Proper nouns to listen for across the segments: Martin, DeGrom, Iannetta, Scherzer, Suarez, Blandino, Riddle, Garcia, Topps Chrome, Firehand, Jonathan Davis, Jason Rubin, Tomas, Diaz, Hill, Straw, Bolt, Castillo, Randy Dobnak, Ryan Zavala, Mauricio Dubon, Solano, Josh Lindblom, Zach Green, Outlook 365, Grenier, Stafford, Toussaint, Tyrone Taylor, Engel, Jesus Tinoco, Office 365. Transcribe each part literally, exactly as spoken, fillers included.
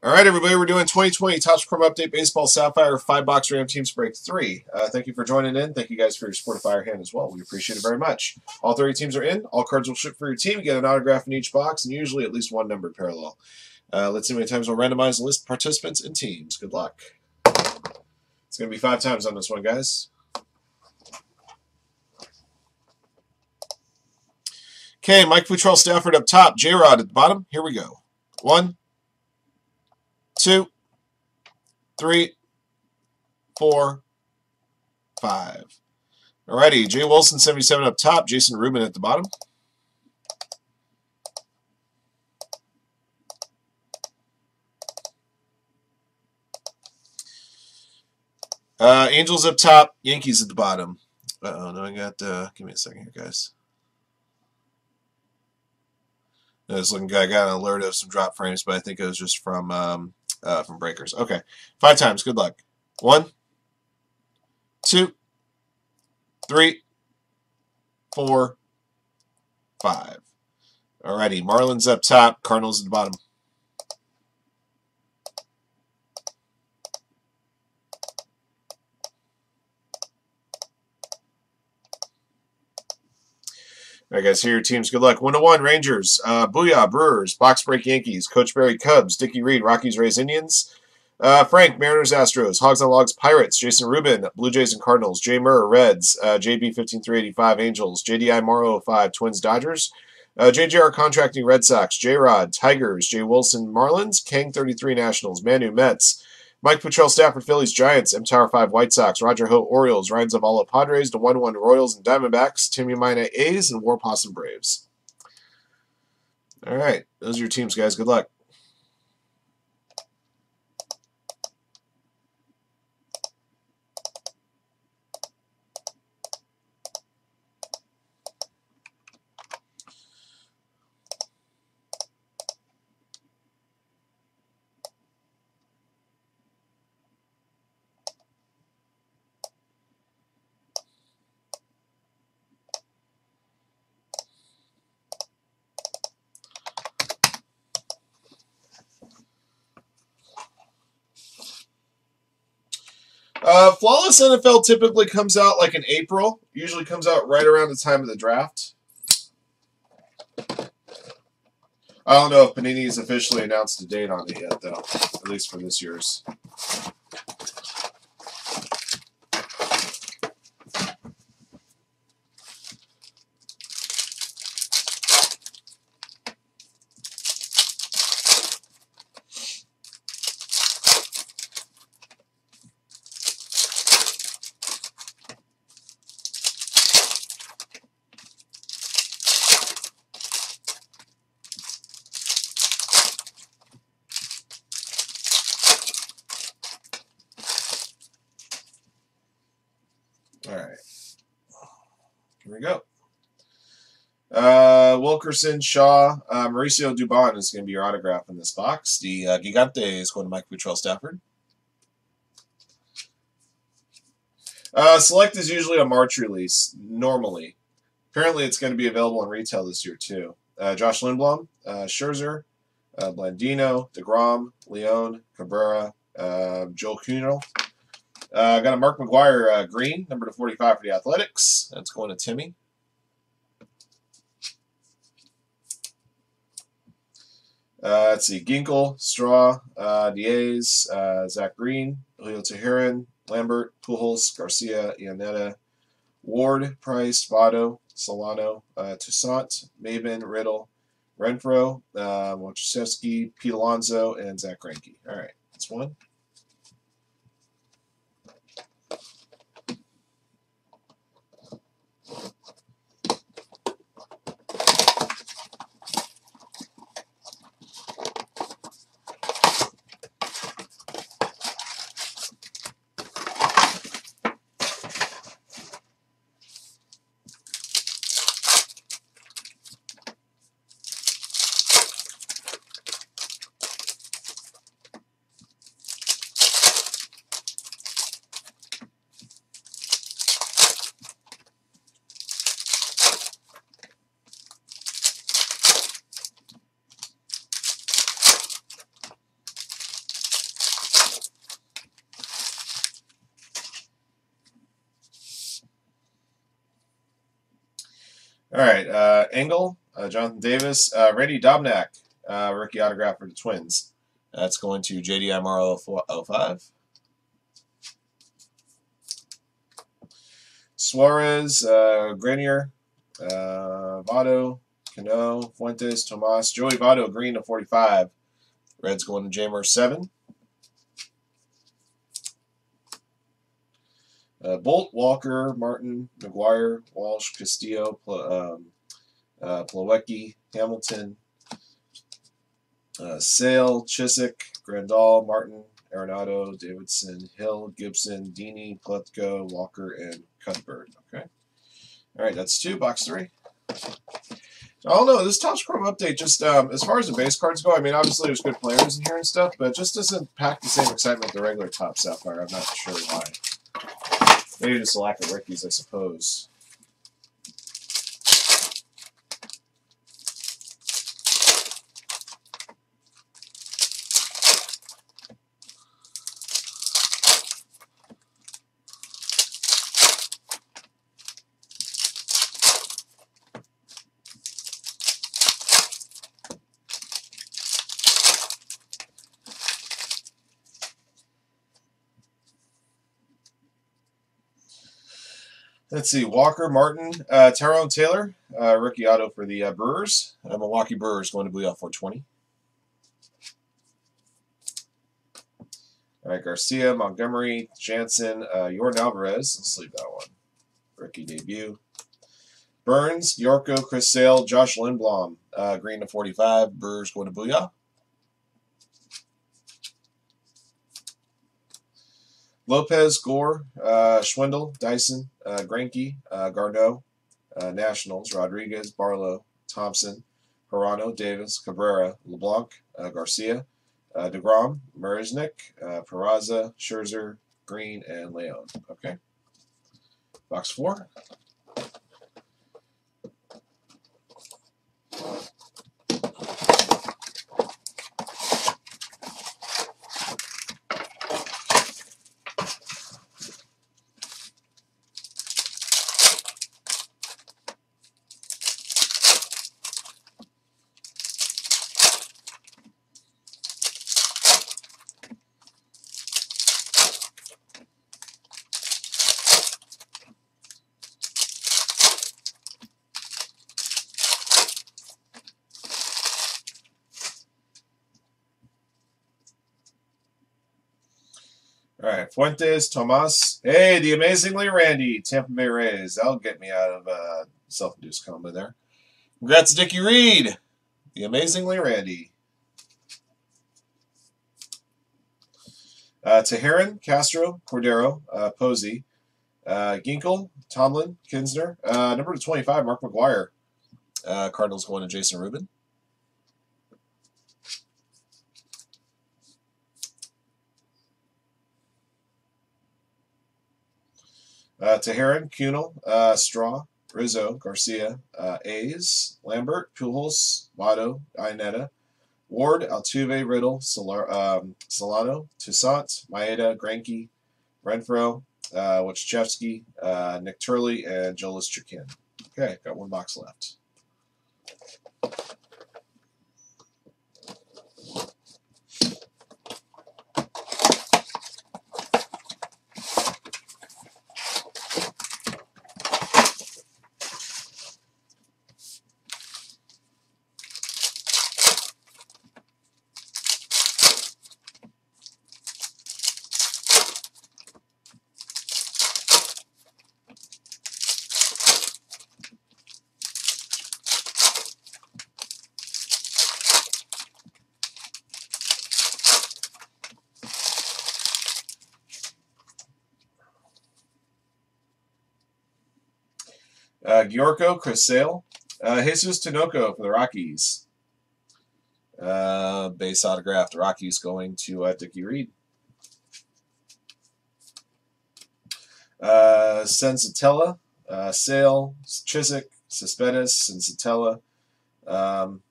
All right, everybody, we're doing twenty twenty Topps Chrome Update Baseball Sapphire five box Random Teams Break three. Uh, thank you for joining in. Thank you guys for your support of Firehand as well. We appreciate it very much. All thirty teams are in. All cards will ship for your team. You get an autograph in each box and usually at least one numbered parallel. Uh, let's see how many times we'll randomize the list of participants and teams. Good luck. It's going to be five times on this one, guys. Okay, Mike Pujols, Stafford up top. J-Rod at the bottom. Here we go. One. Two, three, four, five. Alrighty, Jay Wilson, seventy-seven up top, Jason Rubin at the bottom. Uh, Angels up top, Yankees at the bottom. Uh-oh, no, I got, uh, give me a second here, guys. No, this looking guy got an alert of some drop frames, but I think it was just from... Um, Uh, from breakers. Okay. Five times. Good luck. One, two, three, four, five. Alrighty. Marlins up top. Cardinals at the bottom. Alright, guys, here are your teams. Good luck. one to one, Rangers, uh, Booyah, Brewers, Box Break Yankees, Coach Barry Cubs, Dickie Reed, Rockies, Rays, Indians, uh, Frank, Mariners, Astros, Hogs on Logs, Pirates, Jason Rubin, Blue Jays and Cardinals, Jay Murr, Reds, uh, J B one five three eight five, Angels, J D I Morrow five, Twins, Dodgers, uh, J J R Contracting, Red Sox, J-Rod, Tigers, Jay Wilson, Marlins, Kang thirty-three, Nationals, Manu, Mets, Mike Pujols, Stafford, Phillies, Giants, M-Tower five, White Sox, Roger Ho, Orioles, Ryan Zavala, Padres, the one one Royals and Diamondbacks, Timmy Mina, A's, and War Possum Braves. All right, those are your teams, guys. Good luck. Uh, Flawless N F L typically comes out like in April. Usually comes out right around the time of the draft. I don't know if Panini's officially announced a date on it yet, though. At least for this year's. Here we go. Uh, Wilkerson, Shaw, uh, Mauricio Dubon is going to be your autograph in this box. The uh, Gigante is going to Mike Pujols, Stafford. Uh, Select is usually a March release, normally. Apparently it's going to be available in retail this year, too. Uh, Josh Lindblom, uh, Scherzer, uh, Blandino, DeGrom, Leon, Cabrera, uh, Joel Kunal. Uh, got a Mark McGwire uh, green, number to forty-five for the Athletics. That's going to Timmy. Uh, let's see, Ginkel, Straw, uh, Diaz, uh, Zach Green, Julio Teheran, Lambert, Pujols, Garcia, Iannetta, Ward, Price, Votto, Solano, uh, Toussaint, Maven, Riddle, Renfro, uh, Wojciechowski, Pete Alonso, and Zach Greinke. All right, that's one. All right, uh, Engel, uh, Jonathan Davis, uh, Randy Dobnak, uh, rookie autograph for the Twins. That's going to J D I Morrow oh five. Suarez, uh, Grenier, uh, Votto, Cano, Fuentes, Tomas, Joey Votto, green to forty-five. Reds going to J Mer seven. Uh, Bolt, Walker, Martin, McGwire, Walsh, Castillo, Pl um, uh, Plawecki, Hamilton, uh, Sale, Chiswick, Grandal, Martin, Arenado, Davidson, Hill, Gibson, Deeney, Plutko, Walker, and Cuthbert. Okay. All right, that's two, box three. I don't know, this Topps Chrome update, just um, as far as the base cards go, I mean, obviously there's good players in here and stuff, but it just doesn't pack the same excitement the regular Topps Sapphire. I'm not sure why. Maybe just a lack of rookies, I suppose. Let's see, Walker, Martin, uh, Tyrone Taylor, uh, rookie auto for the uh, Brewers. Uh, Milwaukee Brewers going to Blue Out four twenty. All right, Garcia, Montgomery, Jansen, uh, Jordan Alvarez. Let's leave that one. Rookie debut. Burns, Yorko, Chris Sale, Josh Lindblom, uh, green to forty-five. Brewers going to Booyah. Lopez, Gore, uh, Schwindel, Dyson, uh, Greinke, uh, Garneau, uh, Nationals, Rodriguez, Barlow, Thompson, Hirano, Davis, Cabrera, LeBlanc, uh, Garcia, uh, DeGrom, Marisnik, uh, Peraza, Scherzer, Green, and Leon. Okay. Box four. All right, Fuentes, Tomas. Hey, the amazingly Randy, Tampa Bay Rays. That'll get me out of uh, self-induced coma there. Congrats, Dickie Reed. The amazingly Randy. Uh, Teheran, Castro, Cordero, uh, Posey, uh, Ginkel, Tomlin, Kinsner. Uh, number twenty-five, Mark McGwire. Uh, Cardinals going to Jason Rubin. Uh, Teheran, Kunal, uh, Straw, Rizzo, Garcia, uh, A's, Lambert, Pujols, Votto, Iannetta, Ward, Altuve, Riddle, Solar, um, Solano, Toussaint, Maeda, Greinke, Renfro, uh, Wojciechowski, uh, Nick Turley, and Joelis Chikrin. Okay, got one box left. Uh, Giorgio, Chris Sale, uh, Jesus Tinoco for the Rockies. Uh, base autographed. Rockies going to uh, Dickie Reed. Uh, Sensatella, uh, Sale, Chiswick, Cespedes, Sensatella. Um,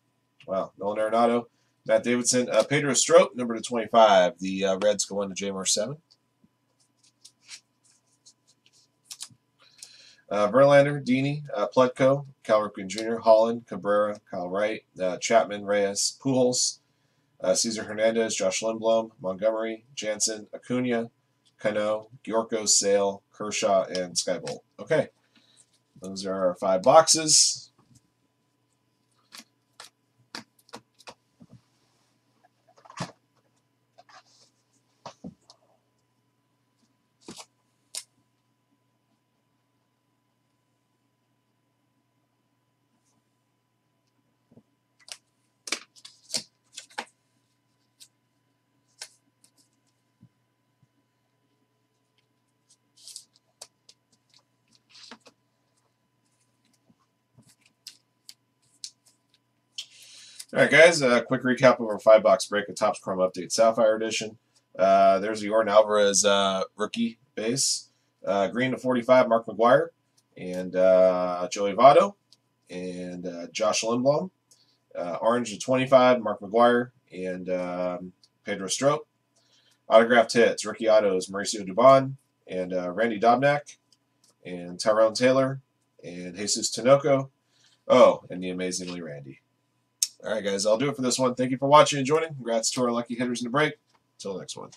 wow, Nolan Arenado, Matt Davidson, uh, Pedro Strop, number to twenty-five. The uh, Reds go on to J Mer seven. Uh, Verlander, Deeney, uh, Plutko, Cal Ripken Junior, Holland, Cabrera, Kyle Wright, uh, Chapman, Reyes, Pujols, uh, Cesar Hernandez, Josh Lindblom, Montgomery, Jansen, Acuna, Cano, Yorko, Sale, Kershaw, and Skybolt. Okay, those are our five boxes. Alright guys, a uh, quick recap of our five box break of Topps Chrome Update Sapphire Edition. Uh, there's the Jordan Alvarez uh, rookie base. Uh, green to forty-five, Mark McGwire. And uh, Joey Votto. And uh, Josh Lindblom. Uh, orange to twenty-five, Mark McGwire. And um, Pedro Strop. Autographed hits, rookie autos, Mauricio Dubon. And uh, Randy Dobnak. And Tyrone Taylor. And Jesus Tinoco. Oh, and the amazingly Randy. All right, guys, I'll do it for this one. Thank you for watching and joining. Congrats to our lucky hitters in the break. Until next one.